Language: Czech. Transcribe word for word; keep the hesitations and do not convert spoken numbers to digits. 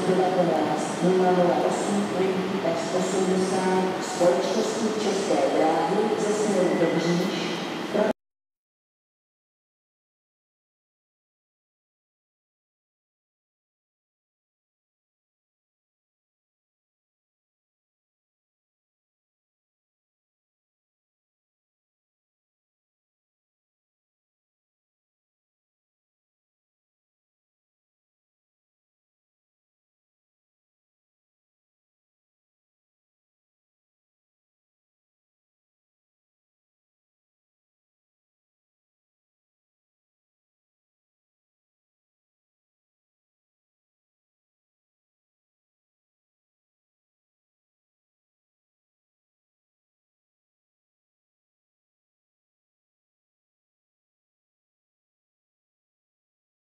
devatenáct nula nula osm, devatenáct osmdesát Společnosti České dráhy ze Severu do Bříž